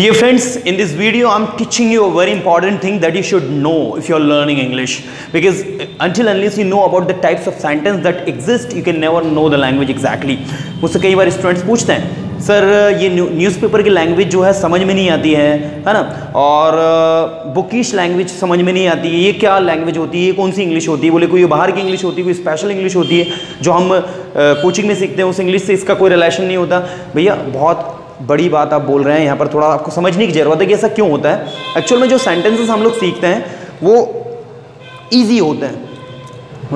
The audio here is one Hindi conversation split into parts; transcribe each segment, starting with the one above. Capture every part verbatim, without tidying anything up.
Dear friends, in this video I'm teaching you a very important thing that you should know if you're learning English, because until unless you know about the types of sentence that exist, you can never know the language exactly. मुझसे कई बार स्टूडेंट्स पूछते हैं, सर ये न्यूज़पेपर की लैंग्वेज जो है समझ में नहीं आती है, है ना, और बुकिश लैंग्वेज समझ में नहीं आती है, ये क्या लैंग्वेज होती है, ये कौन सी इंग्लिश होती है? बोले कोई बाहर की इंग्लिश होती है, कोई स्पेशल इंग्लिश होती है जो हम कोचिंग में सीखते हैं, उस इंग्लिश से इसका कोई रिलेशन नहीं होता। भैया बहुत बड़ी बात आप बोल रहे हैं, यहाँ पर थोड़ा आपको समझने की ज़रूरत है कि ऐसा क्यों होता है। एक्चुअल में जो सेंटेंसेस हम लोग सीखते हैं वो ईजी होते हैं,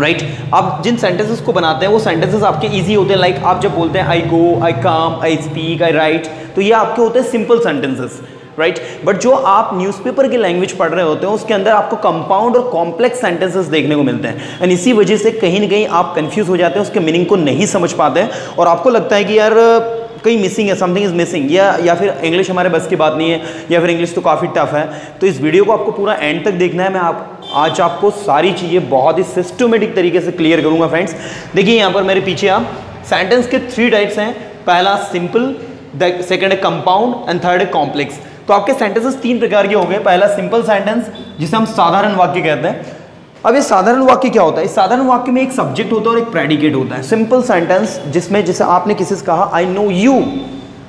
राइट right? आप जिन सेंटेंसेस को बनाते हैं वो सेंटेंसेस आपके इजी होते हैं। लाइक like आप जब बोलते हैं आई गो, आई कम, आई स्पीक, आई राइट, तो ये आपके होते हैं सिंपल सेंटेंसेस, राइट। बट जो आप न्यूज़पेपर की लैंग्वेज पढ़ रहे होते हैं उसके अंदर आपको कंपाउंड और कॉम्प्लेक्स सेंटेंसेस देखने को मिलते हैं, एंड इसी वजह से कहीं ना कहीं आप कन्फ्यूज़ हो जाते हैं, उसके मीनिंग को नहीं समझ पाते हैं, और आपको लगता है कि यार कहीं मिसिंग है, समथिंग इज मिसिंग, या या फिर इंग्लिश हमारे बस की बात नहीं है, या फिर इंग्लिश तो काफ़ी टफ है। तो इस वीडियो को आपको पूरा एंड तक देखना है। मैं आप आज आपको सारी चीज़ें बहुत ही सिस्टमेटिक तरीके से क्लियर करूंगा। फ्रेंड्स देखिए यहाँ पर मेरे पीछे आप सेंटेंस के थ्री टाइप्स हैं, पहला सिंपल, सेकंड है कंपाउंड, एंड थर्ड है कॉम्प्लेक्स। तो आपके सेंटेंसेस तीन प्रकार के हो गए। पहला सिंपल सेंटेंस जिसे हम साधारण वाक्य कहते हैं। अब ये साधारण वाक्य क्या होता है? इस साधारण वाक्य में एक सब्जेक्ट होता है और एक प्रेडिकेट होता है। सिंपल सेंटेंस जिसमें जैसे आपने किसी से कहा I know you,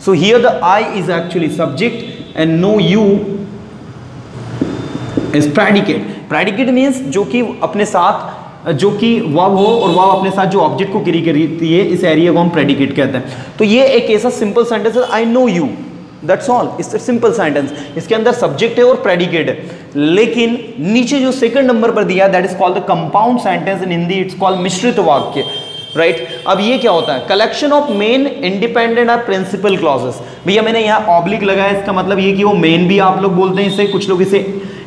so here the I is actually subject and know you is predicate. Predicate means जो कि अपने साथ, जो कि वर्ब हो और वर्ब अपने साथ जो ऑब्जेक्ट को कैरी करती है, इस एरिया को हम प्रेडिकेट कहते हैं। तो ये एक ऐसा सिंपल सेंटेंस है, I know you, that's all, it's a simple sentence. इसके अंदर सब्जेक्ट है और प्रेडिकेट है। लेकिन नीचे जो सेकंड नंबर पर दिया that is called the compound sentence, in Hindi it's called मिश्रित वाक्य, राइट right? अब ये क्या होता है? कलेक्शन ऑफ मेन, इंडिपेंडेंट और प्रिंसिपल क्लॉजेस। भैया मैंने यहाँ ऑब्लिक लगाया, इसका मतलब ये कि वो मेन भी आप लोग बोलते हैं इसे, कुछ लोग इसे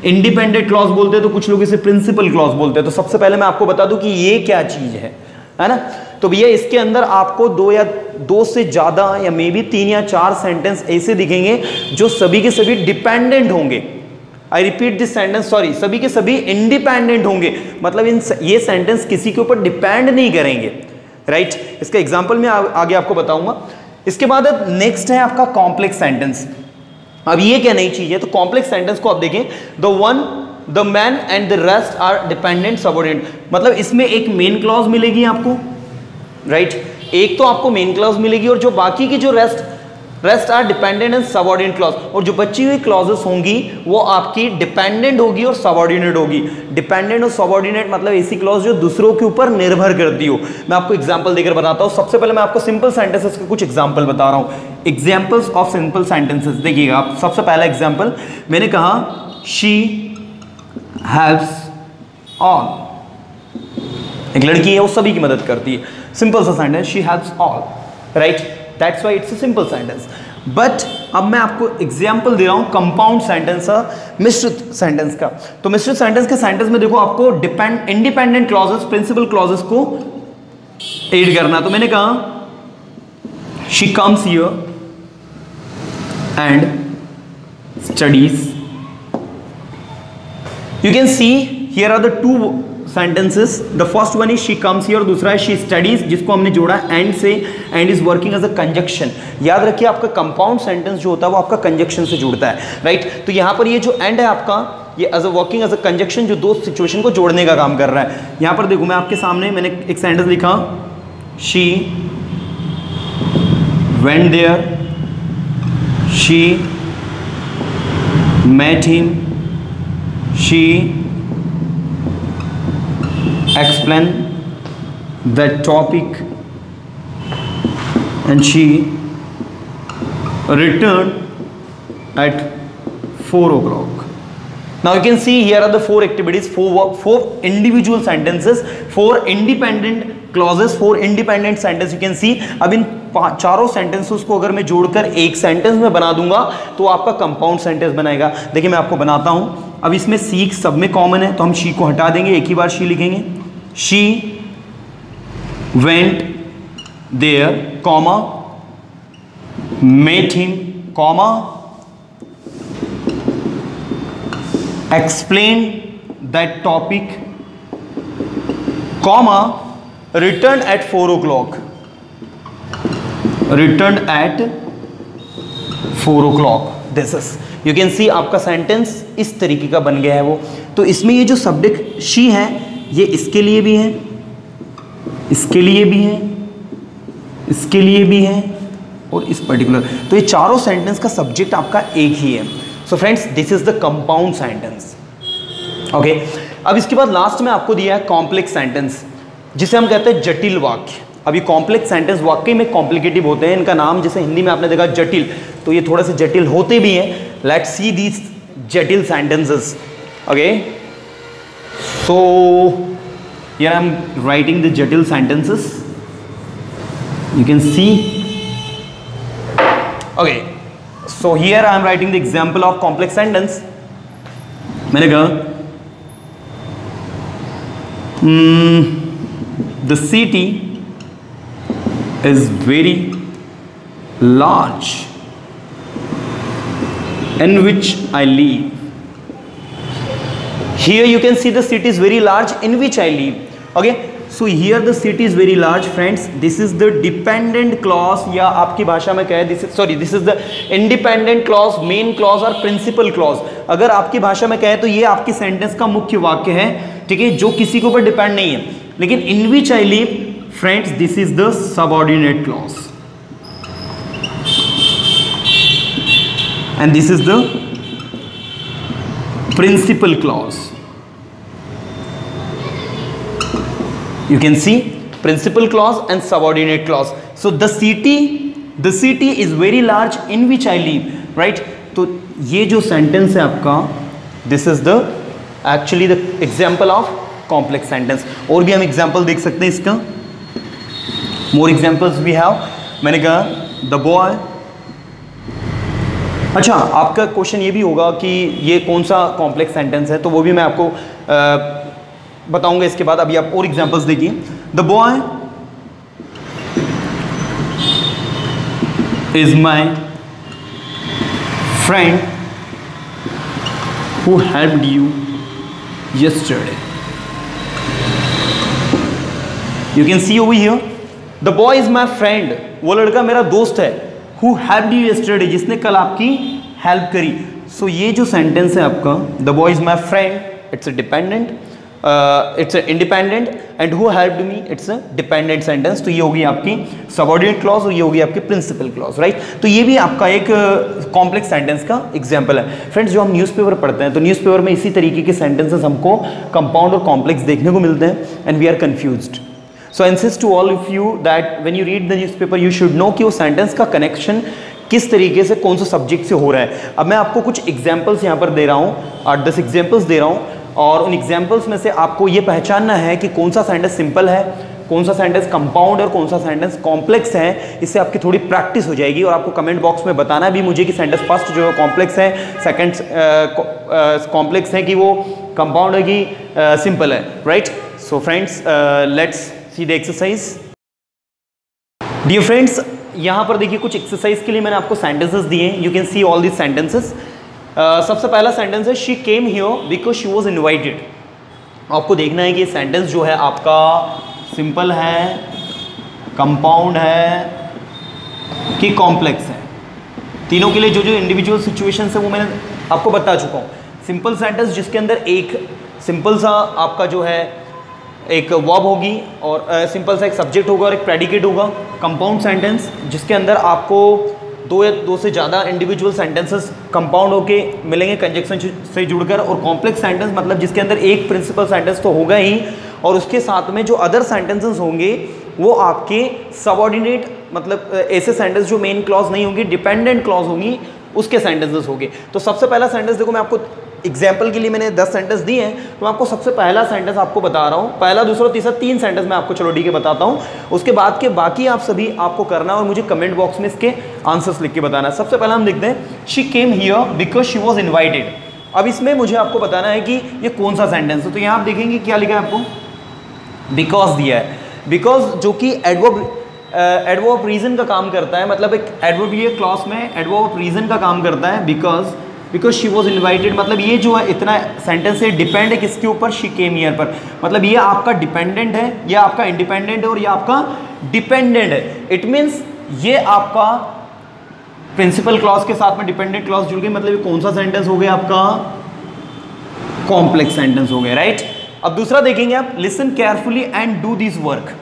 इंडिपेंडेंट क्लॉज बोलते हैं, तो कुछ लोग इसे प्रिंसिपल क्लॉज बोलते हैं। तो सबसे पहले मैं आपको बता दूं कि ये क्या चीज़ है, है ना। तो भैया इसके अंदर आपको दो या दो से ज़्यादा या मे बी तीन या चार सेंटेंस ऐसे दिखेंगे जो सभी के सभी डिपेंडेंट होंगे। I repeat this sentence, sorry, सभी के सभी इंडिपेंडेंट होंगे, मतलब इन ये सेंटेंस किसी के ऊपर डिपेंड नहीं करेंगे, राइट right? इसका एग्जाम्पल मैं आगे आपको बताऊंगा। इसके बाद नेक्स्ट है आपका कॉम्प्लेक्स सेंटेंस। अब ये क्या नई चीज है? तो कॉम्प्लेक्स सेंटेंस को आप देखें, the one, the main and the rest are dependent subordinate, मतलब इसमें एक मेन क्लॉज मिलेगी आपको, राइट right? एक तो आपको मेन क्लॉज मिलेगी, और जो बाकी की जो rest rest are dependent and subordinate clause, और जो बची हुई क्लॉजेस होंगी वो आपकी डिपेंडेंट होगी और सबऑर्डिनेट होगी। डिपेंडेंट और सबऑर्डिनेट मतलब ऐसी क्लॉज जो दूसरों के ऊपर निर्भर करती हो। मैं आपको एग्जाम्पल देकर बताता हूँ। सबसे पहले मैं आपको सिंपल सेंटेंसेस के कुछ एग्जाम्पल बता रहा हूँ, एग्जाम्पल्स ऑफ सिंपल सेंटेंसेस। देखिएगा आप, सबसे पहला एग्जाम्पल मैंने कहा शी हेल्प्स ऑल, एक लड़की है वो सभी की मदद करती है, सिंपल सा sentence, she helps all, right, that's why it's a simple sentence. But अब मैं आपको एग्जाम्पल दे रहा हूँ कंपाउंड सेंटेंस, मिश्रित सेंटेंस का। तो मिश्रित सेंटेंस के सेंटेंस में देखो आपको depend independent clauses, principal clauses को एड करना। तो मैंने कहा She comes here and studies. You can see here are the two sentences. The first one is she comes here, दूसरा है she studies, जिसको हमने जोड़ा and से, and is working as a conjunction. याद रखिए आपका compound sentence जो होता है वो आपका conjunction से जुड़ता है, राइट right? तो यहाँ पर ये जो and है आपका ये as a working as a conjunction जो दो सिचुएशन को जोड़ने का काम कर रहा है। यहाँ पर देखो मैं आपके सामने मैंने एक सेंटेंस लिखा she went there, she met him, she explained the topic, and she returned at four o'clock. Now you can see here are the four activities, four four individual sentences, four independent clauses, four independent sentences. You can see अब इन चारों sentences को अगर मैं जोड़कर एक sentence में बना दूंगा तो आपका compound sentence बनाएगा। देखिए मैं आपको बनाता हूँ। अब इसमें she सब में common है तो हम she को हटा देंगे, एक ही बार she लिखेंगे, she went there, comma met him, comma Explain that topic, comma return at four o'clock. Return at four o'clock. दिसस। You can see आपका सेंटेंस इस तरीके का बन गया है वो। तो इसमें ये जो सब्जेक्ट शी है ये इसके लिए भी है, इसके लिए भी है, इसके लिए भी है और इस पर्टिकुलर, तो ये चारों सेंटेंस का सब्जेक्ट आपका एक ही है। So friends this is the compound sentence. Okay, अब इसके बाद लास्ट में आपको दिया है कॉम्प्लेक्स सेंटेंस, जिसे हम कहते हैं जटिल वाक्य। अभी कॉम्प्लेक्स सेंटेंस वाकई में कॉम्प्लिकेटिव होते हैं, इनका नाम जैसे हिंदी में आपने देखा जटिल, तो ये थोड़े से जटिल होते भी हैं। लेट्स सी दीज जटिल sentences. Okay, so here I am writing the जटिल sentences, you can see. Okay, so here I am writing the example of complex sentence. मैंने कहा the city is very large in which I live. Here you can see the city is very large in which I live. Okay, so here the city is very large, friends. This is the dependent clause, या आपकी भाषा में कहे this is sorry this is the independent clause, main clause और principal clause। अगर आपकी भाषा में कहे तो ये आपकी सेंटेंस का मुख्य वाक्य है, ठीक है, जो किसी के ऊपर डिपेंड नहीं है। लेकिन in which I live, friends this is the subordinate clause and this is the principal clause. You can see principal clause and subordinate clause. So the city the city is very large in which I live, right. तो ये जो सेंटेंस है आपका, this is the actually the example of complex sentence. और भी हम एग्जाम्पल देख सकते हैं इसका, मोर एग्जाम्पल्स वी हैव। मैंने कहा द बॉय। अच्छा, आपका क्वेश्चन ये भी होगा कि ये कौन सा कॉम्प्लेक्स सेंटेंस है, तो वो भी मैं आपको बताऊंगा इसके बाद। अभी आप और एग्जाम्पल्स देखिए। The boy is my friend who helped you yesterday. You can see over here the boy is my friend, वो लड़का मेरा दोस्त है, हु हेल्प्ड यू यस्टरडे, जिसने कल आपकी हेल्प करी। सो so, ये जो सेंटेंस है आपका the boy is my friend, it's a dependent, it's a independent, and who helped me it's a dependent sentence. तो ये होगी आपकी सबऑर्डिनेट क्लॉज और ये होगी आपकी प्रिंसिपल क्लॉज, राइट। तो ये भी आपका एक कॉम्प्लेक्स uh, सेंटेंस का एग्जाम्पल है। फ्रेंड्स जो हम न्यूज़पेपर पढ़ते हैं तो न्यूज़पेपर में इसी तरीके के सेंटेंसेस हमको कंपाउंड और कॉम्प्लेक्स देखने को मिलते हैं, and we are confused. So I insist to all of you that when you read the newspaper, you should know कि वो sentence का connection किस तरीके से कौन सा subject से हो रहा है। अब मैं आपको कुछ examples यहाँ पर दे रहा हूँ, आठ दस examples दे रहा हूँ, और उन examples में से आपको ये पहचानना है कि कौन सा sentence simple है, कौन सा sentence compound और कौन सा sentence complex है। इससे आपकी थोड़ी practice हो जाएगी, और आपको comment box में बताना भी मुझे कि sentence first जो है complex है, second complex है कि वो compound है कि simple है, right? So friends, let's सीधे एक्सरसाइज। डियर फ्रेंड्स, यहाँ पर देखिए कुछ एक्सरसाइज के लिए मैंने आपको सेंटेंसेस दिए। You can see all this sentences. सबसे पहला सेंटेंस है she came here because she was invited. आपको देखना है कि सेंटेंस जो है आपका सिंपल है, कंपाउंड है कि कॉम्प्लेक्स है। तीनों के लिए जो जो इंडिविजुअल सिचुएशंस है वो मैंने आपको बता चुका हूँ। सिंपल सेंटेंस जिसके अंदर एक सिंपल सा आपका जो है एक वर्ब होगी और सिंपल uh, सा एक सब्जेक्ट होगा और एक प्रेडिकेट होगा। कंपाउंड सेंटेंस जिसके अंदर आपको दो या दो से ज़्यादा इंडिविजुअल सेंटेंसेस कंपाउंड होके मिलेंगे कंजक्शन से जुड़कर। और कॉम्प्लेक्स सेंटेंस मतलब जिसके अंदर एक प्रिंसिपल सेंटेंस तो होगा ही, और उसके साथ में जो अदर सेंटेंसेस होंगे वो आपके सबऑर्डिनेट, मतलब ऐसे सेंटेंस जो मेन क्लॉज नहीं होंगी, डिपेंडेंट क्लॉज होंगी, उसके सेंटेंसेस होंगे। तो सबसे पहला सेंटेंस देखो, मैं आपको एग्जाम्पल के लिए मैंने दस सेंटेंस दिए हैं, तो मैं आपको सबसे पहला सेंटेंस आपको बता रहा हूँ। पहला, दूसरा, तीसरा, तीन सेंटेंस मैं आपको चलो ठीक है बताता हूँ। उसके बाद के बाकी आप सभी आपको करना और मुझे कमेंट बॉक्स में इसके आंसर्स लिख के बताना। सबसे पहला हम लिखते हैं she came here because she was invited. अब इसमें मुझे आपको बताना है कि ये कौन सा सेंटेंस है। तो यहाँ आप देखेंगे क्या लिखा है आपको, बिकॉज दिया है। बिकॉज जो कि एडवर्ब एडवर्ब रीजन का काम करता है, मतलब एक एडवर्ब क्लॉज में एडवर्ब रीजन का काम करता है। Because because she was invited, मतलब ये जो है इतना सेंटेंस है डिपेंड है किसके ऊपर, शी केम हियर पर। मतलब ये आपका डिपेंडेंट है, ये आपका इंडिपेंडेंट है और ये आपका डिपेंडेंट है। इट मीन्स ये आपका प्रिंसिपल क्लॉज के साथ में डिपेंडेंट क्लॉज जुड़ गई, मतलब ये कौन सा सेंटेंस हो गया आपका? कॉम्प्लेक्स सेंटेंस हो गया, राइट। अब दूसरा देखेंगे आप, listen carefully and do this work.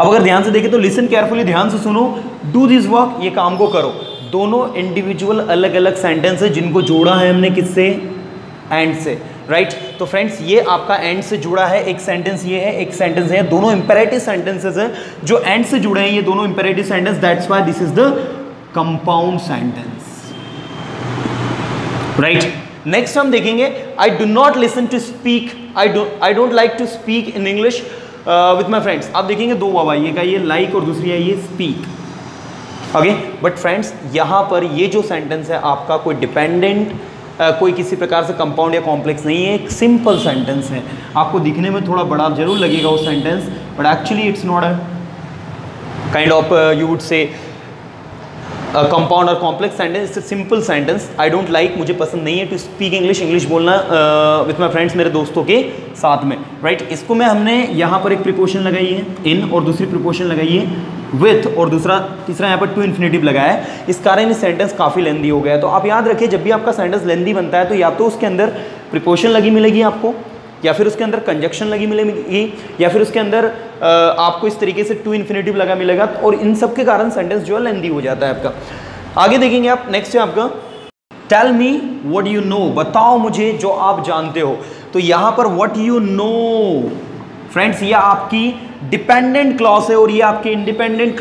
अब अगर ध्यान से देखें तो लिसन केयरफुली, ध्यान से सुनो, डू दिस वर्क, ये काम को करो, दोनों इंडिविजुअल अलग अलग सेंटेंस है जिनको जोड़ा है हमने किससे? एंड से, राइट right? तो फ्रेंड्स ये आपका एंड से जुड़ा है, एक सेंटेंस ये है, एक सेंटेंस है, दोनों इंपेरेटिव सेंटेंसेज हैं जो एंड से जुड़े हैं, ये दोनों imperative sentence, that's why this is the compound sentence, right. Next हम देखेंगे, I do not listen to speak, I do I don't like to speak in English with my friends. आप देखेंगे दो बाबा, ये का ये लाइक और दूसरी है ये स्पीक, ओके। बट फ्रेंड्स यहाँ पर ये जो सेंटेंस है आपका कोई डिपेंडेंट Uh, कोई किसी प्रकार से कंपाउंड या कॉम्प्लेक्स नहीं है, एक सिंपल सेंटेंस है। आपको दिखने में थोड़ा बड़ा जरूर लगेगा वो sentence, but actually it's not a kind of you would say compound और complex sentence, it's simple sentence. I don't like, मुझे पसंद नहीं है, टू स्पीक इंग्लिश, इंग्लिश बोलना विथ माई फ्रेंड्स, मेरे दोस्तों के साथ में, राइट right? इसको मैं हमने यहाँ पर एक प्रिपोशन लगाई है इन, और दूसरी प्रिपोशन लगाई है विथ, और दूसरा तीसरा यहाँ पर टू इन्फिनेटिव लगाया है। इस कारण ये सेंटेंस काफ़ी लेंदी हो गया है। तो आप याद रखिए जब भी आपका सेंटेंस लेंदी बनता है तो या तो उसके अंदर प्रिपोशन लगी मिलेगी आपको, या फिर उसके अंदर कंजक्शन लगी मिलेगी, या फिर उसके अंदर आ, आपको इस तरीके से टू इन्फिनेटिव लगा मिलेगा, और इन सब के कारण सेंटेंस जो है लेंदी हो जाता है आपका। आगे देखेंगे आप, नेक्स्ट है आपका tell me what you know, बताओ मुझे जो आप जानते हो। तो यहाँ पर व्हाट यू नो फ्रेंड्स ये आपकी डिपेंडेंट क्लॉज है और ये आपकी इंडिपेंडेंट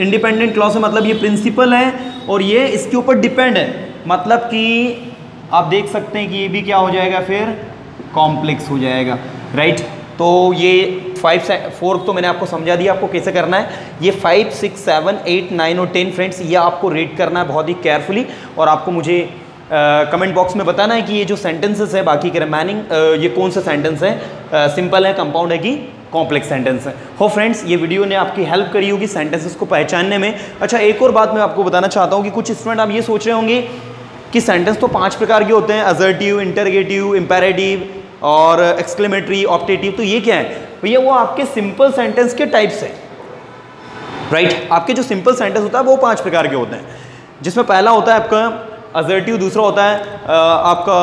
इंडिपेंडेंट क्लॉज है, मतलब ये प्रिंसिपल है और ये इसके ऊपर डिपेंड है, मतलब कि आप देख सकते हैं कि ये भी क्या हो जाएगा फिर कॉम्प्लेक्स हो जाएगा, राइट right? तो ये फाइव फोर तो मैंने आपको समझा दिया आपको कैसे करना है, ये five six seven eight nine और टेन फ्रेंड्स ये आपको रीड करना है बहुत ही केयरफुली, और आपको मुझे कमेंट uh, बॉक्स में बताना है कि ये जो सेंटेंसेस है बाकी के रिमेनिंग uh, ये कौन सा सेंटेंस है, सिंपल uh, है, कंपाउंड है कि कॉम्प्लेक्स सेंटेंस है। हो फ्रेंड्स ये वीडियो ने आपकी हेल्प करी होगी सेंटेंसेस को पहचानने में। अच्छा एक और बात मैं आपको बताना चाहता हूँ कि कुछ स्टूडेंट आप ये सोच रहे होंगे कि सेंटेंस तो पांच प्रकार के होते हैं, असर्टिव, इंटरगेटिव, इंपेरेटिव और एक्सक्लेमेटरी, ऑप्टेटिव, तो ये क्या है भैया? वो आपके सिंपल सेंटेंस के टाइप्स हैं, राइट right? आपके जो सिंपल सेंटेंस होता है वो पांच प्रकार के होते हैं, जिसमें पहला होता है आपका असर्टिव, दूसरा होता है आपका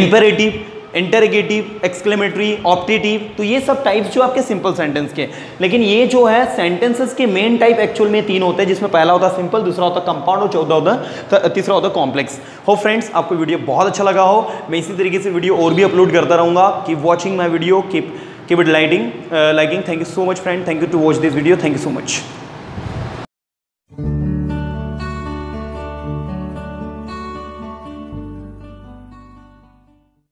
इंपेरेटिव, इंटरगेटिव, एक्सक्लेमेटरी, ऑप्टेटिव, तो ये सब टाइप्स जो आपके सिंपल सेंटेंस के। लेकिन ये जो है सेंटेंसेस के मेन टाइप एक्चुअल में तीन होते हैं, जिसमें पहला होता है सिंपल, दूसरा होता है कंपाउंड, और चौथा होता है तीसरा होता है कॉम्प्लेक्स। हो फ्रेंड्स आपको वीडियो बहुत अच्छा लगा हो, मैं इसी तरीके से वीडियो और भी अपलोड करता रहूँगा। Keep watching my video, Keep it liking. Thank you so much, friend. Thank you to watch this video. Thank you so much.